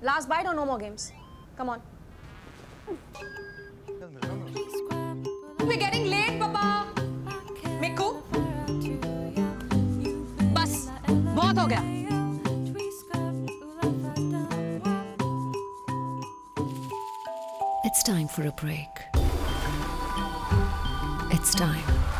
Last bite or no more games? Come on. We're getting late, Papa. Mikku. Bas. बहुत हो गया. It's time for a break. It's time.